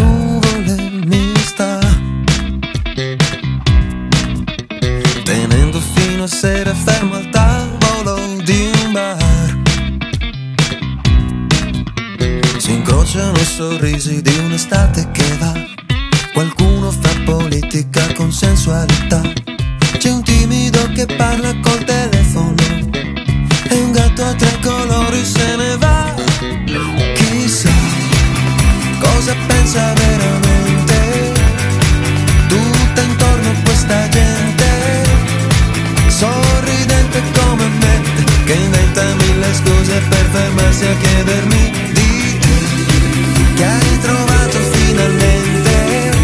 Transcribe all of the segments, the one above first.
nuvole mi sta, tenendo fino a sera fermo al tavolo di un bar. Si incrociano i sorrisi di un'estate che va, qualcuno fa politica con sensualità. C'è un timido che parla col telefono e un gatto a tre colori se ne va. Chissà cosa pensa veramente tutta intorno a questa gente sorridente come me, che inventa mille scuse per fermarsi a chiedermi di te, che hai trovato finalmente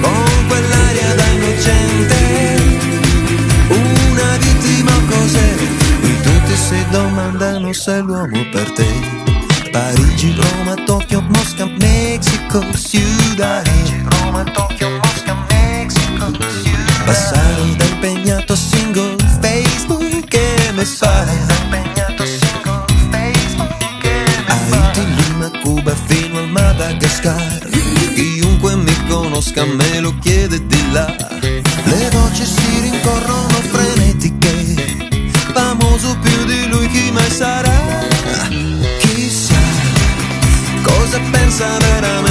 con quell'aria da innocente una vittima cos'è. E tutti si domandano se l'uomo per te. Parigi, Roma, Tokyo, Mosca, Mexico, Ciudad. Parigi, Roma, Tokyo, Mosca, Mexico, Ciudad. Pasaron de empeñato single Facebook que me sale. Empeñato single Facebook que me sale. Haití, Lima, Cuba fino al Madagascar. Chiunque mi conosca me lo chiede di là. Le voci si rincorrono frenetiche. Famoso più di lui chi mai sarà? Cosa pensa veramente?